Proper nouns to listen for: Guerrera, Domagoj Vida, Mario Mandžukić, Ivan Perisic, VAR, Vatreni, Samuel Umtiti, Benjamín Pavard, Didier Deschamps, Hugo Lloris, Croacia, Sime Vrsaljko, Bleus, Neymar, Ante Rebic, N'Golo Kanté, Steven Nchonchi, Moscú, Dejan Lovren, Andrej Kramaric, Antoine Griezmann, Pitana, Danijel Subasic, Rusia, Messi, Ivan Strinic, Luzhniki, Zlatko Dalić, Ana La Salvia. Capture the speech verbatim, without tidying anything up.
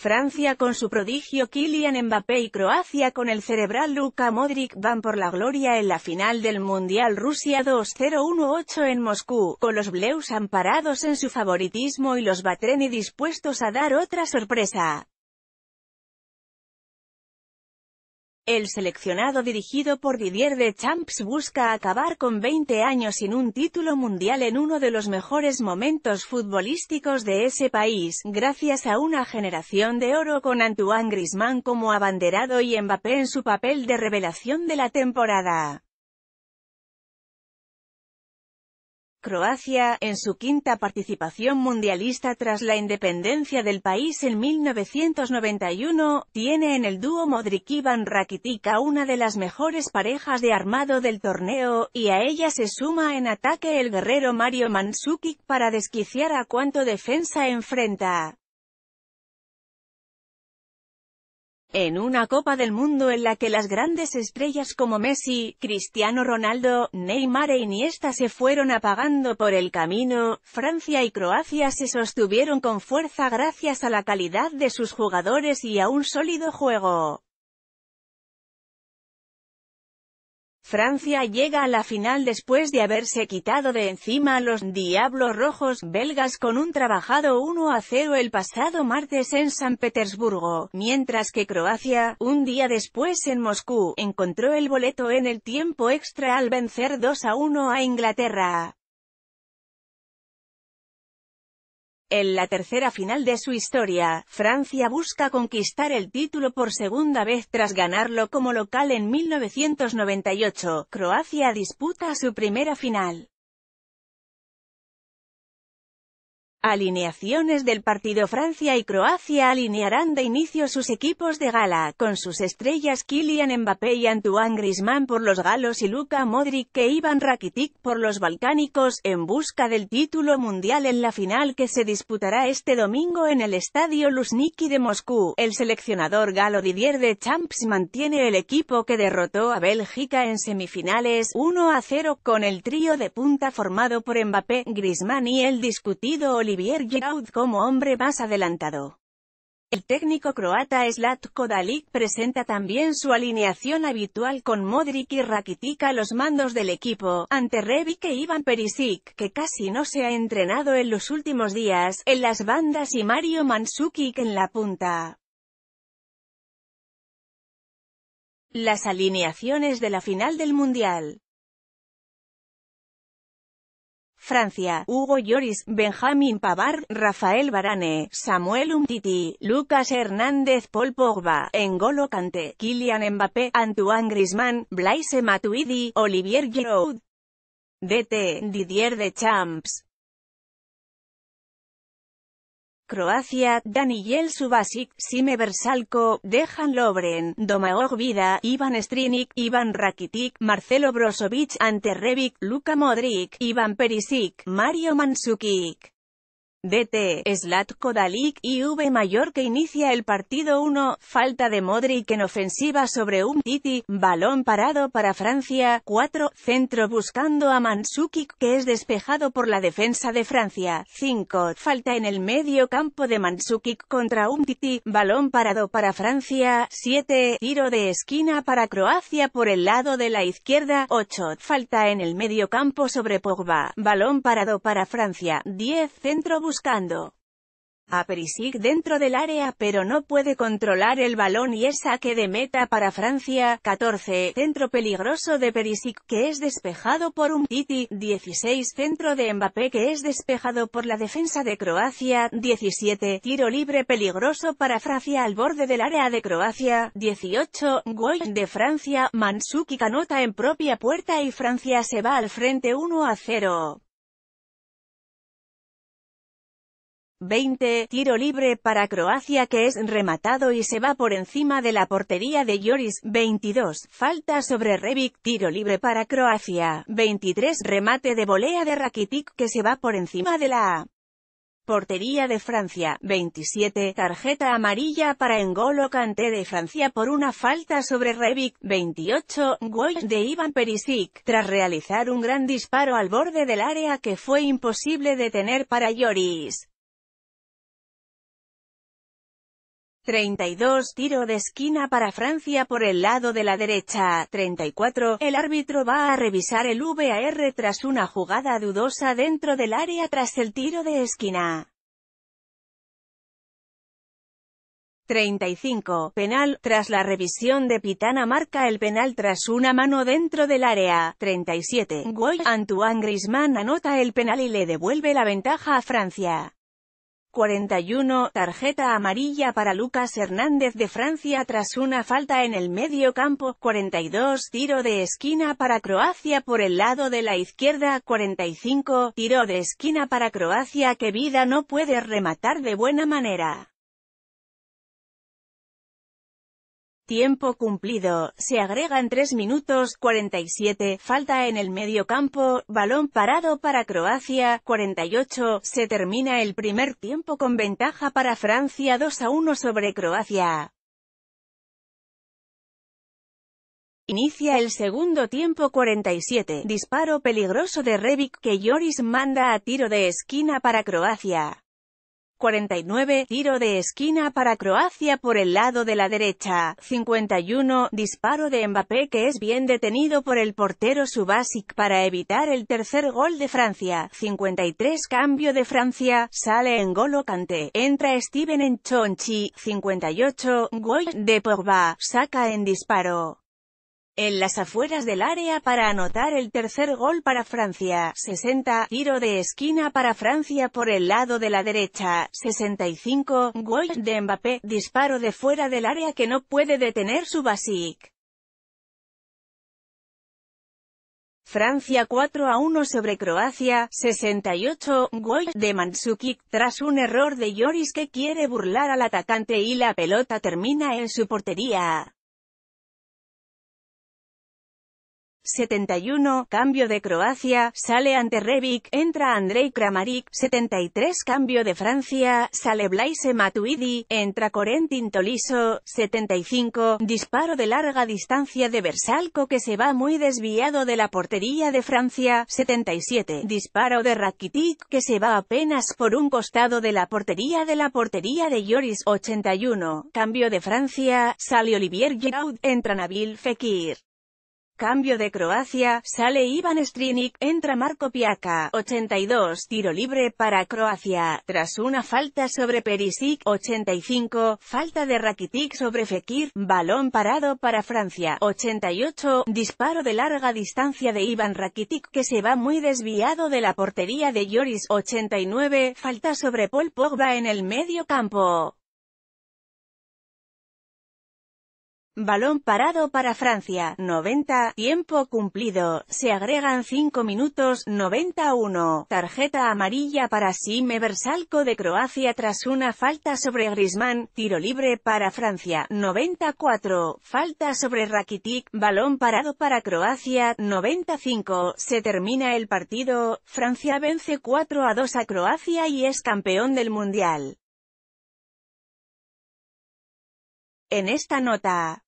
Francia con su prodigio Kylian Mbappé y Croacia con el cerebral Luka Modric van por la gloria en la final del Mundial Rusia dos mil dieciocho en Moscú, con los Bleus amparados en su favoritismo y los Vatreni dispuestos a dar otra sorpresa. El seleccionado dirigido por Didier Deschamps busca acabar con veinte años sin un título mundial en uno de los mejores momentos futbolísticos de ese país, gracias a una generación de oro con Antoine Griezmann como abanderado y Mbappé en su papel de revelación de la temporada. Croacia, en su quinta participación mundialista tras la independencia del país en mil novecientos noventa y uno, tiene en el dúo Modric-Ivan Rakitić a una de las mejores parejas de armado del torneo, y a ella se suma en ataque el guerrero Mario Mandžukić para desquiciar a cuanto defensa enfrenta. En una Copa del Mundo en la que las grandes estrellas como Messi, Cristiano Ronaldo, Neymar e Iniesta se fueron apagando por el camino, Francia y Croacia se sostuvieron con fuerza gracias a la calidad de sus jugadores y a un sólido juego. Francia llega a la final después de haberse quitado de encima a los «Diablos Rojos» belgas con un trabajado uno a cero el pasado martes en San Petersburgo, mientras que Croacia, un día después en Moscú, encontró el boleto en el tiempo extra al vencer dos a uno a Inglaterra. En la tercera final de su historia, Francia busca conquistar el título por segunda vez tras ganarlo como local en mil novecientos noventa y ocho. Croacia disputa su primera final. Alineaciones del partido. Francia y Croacia alinearán de inicio sus equipos de gala, con sus estrellas Kylian Mbappé y Antoine Griezmann por los galos y Luka Modric e Ivan Rakitic por los balcánicos, en busca del título mundial en la final que se disputará este domingo en el estadio Luzhniki de Moscú. El seleccionador galo Didier Deschamps mantiene el equipo que derrotó a Bélgica en semifinales uno a cero, con el trío de punta formado por Mbappé, Griezmann y el discutido Olivier Olivier Giroud como hombre más adelantado. El técnico croata Zlatko Dalić presenta también su alineación habitual con Modric y Rakitic a los mandos del equipo, Ante Rebic e Ivan Perisic, que casi no se ha entrenado en los últimos días, en las bandas y Mario Mandžukić en la punta. Las alineaciones de la final del Mundial. Francia, Hugo Lloris, Benjamín Pavard, Rafael Varane, Samuel Umtiti, Lucas Hernández, Paul Pogba, N'Golo Kanté, Kylian Mbappé, Antoine Griezmann, Blaise Matuidi, Olivier Giroud. D T, Didier Deschamps. Croacia, Danijel Subasic, Sime Vrsaljko, Dejan Lovren, Domagoj Vida, Ivan Strinic, Ivan Rakitic, Marcelo Brozovic, Ante Rebic, Luka Modric, Ivan Perisic, Mario Mandžukić. D T, Zlatko Dalić, I V Mayor que inicia el partido uno, falta de Modric en ofensiva sobre Umtiti, balón parado para Francia, cuatro, centro buscando a Mandžukić que es despejado por la defensa de Francia, cinco, falta en el medio campo de Mandžukić contra Umtiti, balón parado para Francia, siete, tiro de esquina para Croacia por el lado de la izquierda, ocho, falta en el medio campo sobre Pogba, balón parado para Francia, diez, centro buscando buscando a Perisic dentro del área pero no puede controlar el balón y es saque de meta para Francia, catorce, centro peligroso de Perisic que es despejado por Umtiti, dieciséis, centro de Mbappé que es despejado por la defensa de Croacia, diecisiete, tiro libre peligroso para Francia al borde del área de Croacia, dieciocho, gol de Francia, Mandžukić anota en propia puerta y Francia se va al frente uno a cero. veinte, tiro libre para Croacia que es rematado y se va por encima de la portería de Lloris, veintidós, falta sobre Rebic, tiro libre para Croacia, veintitrés, remate de volea de Rakitic que se va por encima de la portería de Francia, veintisiete, tarjeta amarilla para N'Golo Kanté de Francia por una falta sobre Rebic, veintiocho, gol de Ivan Perisic, tras realizar un gran disparo al borde del área que fue imposible detener para Lloris. treinta y dos Tiro de esquina para Francia por el lado de la derecha. treinta y cuatro El árbitro va a revisar el V A R tras una jugada dudosa dentro del área tras el tiro de esquina. treinta y cinco Penal, tras la revisión de Pitana marca el penal tras una mano dentro del área. treinta y siete Gol, Antoine Griezmann anota el penal y le devuelve la ventaja a Francia. cuarenta y uno Tarjeta amarilla para Lucas Hernández de Francia tras una falta en el medio campo. cuarenta y dos Tiro de esquina para Croacia por el lado de la izquierda. cuarenta y cinco Tiro de esquina para Croacia que Vida no puede rematar de buena manera. Tiempo cumplido, se agregan tres minutos, cuarenta y siete, falta en el medio campo, balón parado para Croacia, cuarenta y ocho, se termina el primer tiempo con ventaja para Francia dos a uno sobre Croacia. Inicia el segundo tiempo. Cuarenta y siete, disparo peligroso de Rebic que Lloris manda a tiro de esquina para Croacia. cuarenta y nueve Tiro de esquina para Croacia por el lado de la derecha. cincuenta y uno Disparo de Mbappé que es bien detenido por el portero Subasic para evitar el tercer gol de Francia. cincuenta y tres Cambio de Francia, sale N'Golo Kanté, entra Steven Nchonchi. cincuenta y ocho Gol de Pogba, saca en disparo en las afueras del área para anotar el tercer gol para Francia. sesenta Tiro de esquina para Francia por el lado de la derecha. sesenta y cinco Gol de Mbappé, disparo de fuera del área que no puede detener Subasic. Francia cuatro a uno sobre Croacia. sesenta y ocho Gol de Mandžukić, tras un error de Lloris que quiere burlar al atacante y la pelota termina en su portería. setenta y uno Cambio de Croacia, sale Ante Rebic, entra Andrej Kramaric. setenta y tres Cambio de Francia, sale Blaise Matuidi, entra Corentin Tolisso. setenta y cinco Disparo de larga distancia de Vrsaljko que se va muy desviado de la portería de Francia. setenta y siete Disparo de Rakitić que se va apenas por un costado de la portería de la portería de Lloris. ochenta y uno Cambio de Francia, sale Olivier Giroud, entra Nabil Fekir. Cambio de Croacia, sale Ivan Strinic, entra Marko Piaka. ochenta y dos Tiro libre para Croacia, tras una falta sobre Perisic. ochenta y cinco Falta de Rakitic sobre Fekir, balón parado para Francia. ochenta y ocho Disparo de larga distancia de Ivan Rakitić que se va muy desviado de la portería de Lloris. ochenta y nueve Falta sobre Paul Pogba en el medio campo. Balón parado para Francia. noventa Tiempo cumplido, se agregan cinco minutos, noventa y uno Tarjeta amarilla para Sime Vrsaljko de Croacia tras una falta sobre Griezmann, tiro libre para Francia. noventa y cuatro Falta sobre Rakitic, balón parado para Croacia. noventa y cinco Se termina el partido, Francia vence cuatro a dos a Croacia y es campeón del Mundial. En esta nota.